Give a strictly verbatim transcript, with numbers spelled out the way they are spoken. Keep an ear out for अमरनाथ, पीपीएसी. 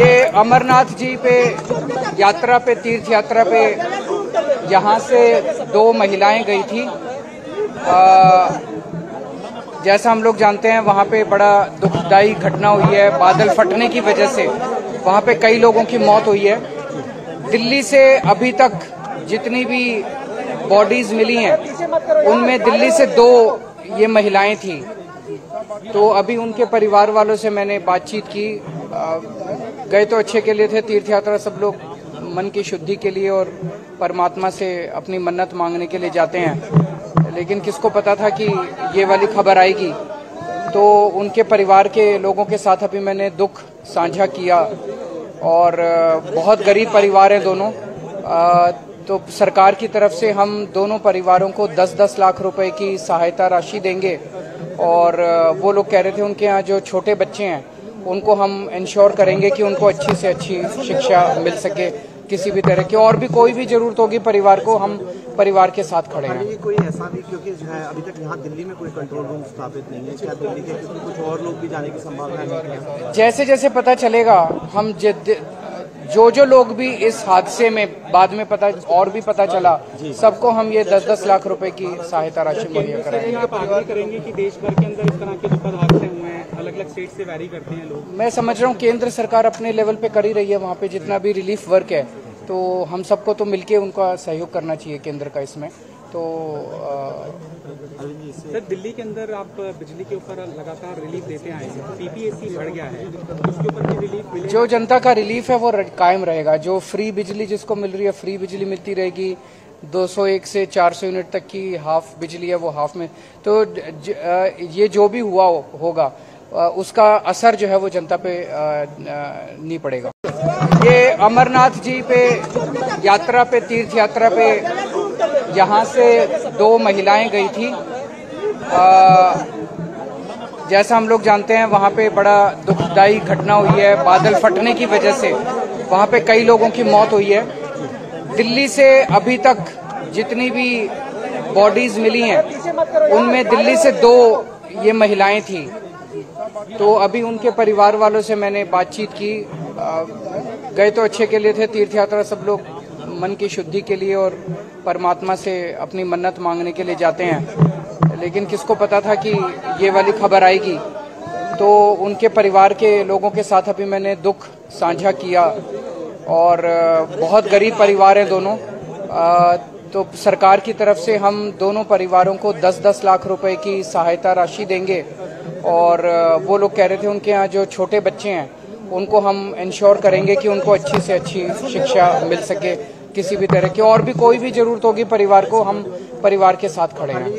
ये अमरनाथ जी पे यात्रा पे तीर्थ यात्रा पे यहाँ से दो महिलाएं गई थी। आ, जैसा हम लोग जानते हैं वहाँ पे बड़ा दुखदायी घटना हुई है। बादल फटने की वजह से वहाँ पे कई लोगों की मौत हुई है। दिल्ली से अभी तक जितनी भी बॉडीज मिली हैं उनमें दिल्ली से दो ये महिलाएं थी। तो अभी उनके परिवार वालों से मैंने बातचीत की। गए तो अच्छे के लिए थे, तीर्थ यात्रा सब लोग मन की शुद्धि के लिए और परमात्मा से अपनी मन्नत मांगने के लिए जाते हैं, लेकिन किसको पता था कि ये वाली खबर आएगी। तो उनके परिवार के लोगों के साथ अभी मैंने दुख साझा किया और बहुत गरीब परिवार हैं दोनों। आ, तो सरकार की तरफ से हम दोनों परिवारों को दस दस लाख रुपए की सहायता राशि देंगे और वो लोग कह रहे थे उनके यहाँ जो छोटे बच्चे हैं उनको हम इंश्योर करेंगे कि उनको अच्छी से अच्छी शिक्षा मिल सके, किसी भी तरह की और भी कोई भी जरूरत होगी परिवार को हम परिवार के साथ खड़े हैं। कोई ऐसा भी, क्योंकि अभी तक यहाँ दिल्ली में कोई कंट्रोल रूम स्थापित नहीं है, क्या दिल्ली के कुछ और लोग भी जाने की संभावना है? जैसे जैसे पता चलेगा हम जो जो लोग भी इस हादसे में बाद में पता और भी पता चला सबको हम ये दस दस लाख रुपए की सहायता राशि मुहैया कराएंगे। आप आग्रह करेंगे कि देश भर के अंदर इस तरह के जो पद हादसे हुए हैं अलग अलग स्टेट से वैरी करते हैं लोग, मैं समझ रहा हूँ केंद्र सरकार अपने लेवल पे कर ही रही है वहाँ पे जितना भी रिलीफ वर्क है, तो हम सबको तो मिलके उनका सहयोग करना चाहिए केंद्र का इसमें। तो सर दिल्ली के अंदर आप बिजली के ऊपर लगातार रिलीफ देते आए हैं, पीपीएसी बढ़ गया है, उसके ऊपर भी रिलीफ मिलेगा? जो जनता का रिलीफ है वो कायम रहेगा। जो फ्री बिजली जिसको मिल रही है फ्री बिजली मिलती रहेगी। दो सौ एक से चार सौ यूनिट तक की हाफ बिजली है वो हाफ में, तो ये जो भी हुआ हो, होगा उसका असर जो है वो जनता पे नहीं पड़ेगा। ये अमरनाथ जी पे यात्रा पे तीर्थ यात्रा पे यहाँ से दो महिलाएं गई थी। आ, जैसा हम लोग जानते हैं वहाँ पे बड़ा दुखदायी घटना हुई है। बादल फटने की वजह से वहाँ पे कई लोगों की मौत हुई है। दिल्ली से अभी तक जितनी भी बॉडीज मिली हैं उनमें दिल्ली से दो ये महिलाएं थी। तो अभी उनके परिवार वालों से मैंने बातचीत की। आ, गए तो अच्छे के लिए थे, तीर्थ यात्रा सब लोग मन की शुद्धि के लिए और परमात्मा से अपनी मन्नत मांगने के लिए जाते हैं, लेकिन किसको पता था कि ये वाली खबर आएगी। तो उनके परिवार के लोगों के साथ अभी मैंने दुख साझा किया और बहुत गरीब परिवार हैं दोनों। आ, तो सरकार की तरफ से हम दोनों परिवारों को दस दस लाख रुपए की सहायता राशि देंगे और वो लोग कह रहे थे उनके यहाँ जो छोटे बच्चे हैं उनको हम इंश्योर करेंगे कि उनको अच्छी से अच्छी शिक्षा मिल सके, किसी भी तरह की और भी कोई भी जरूरत होगी परिवार को हम परिवार के साथ खड़े हैं।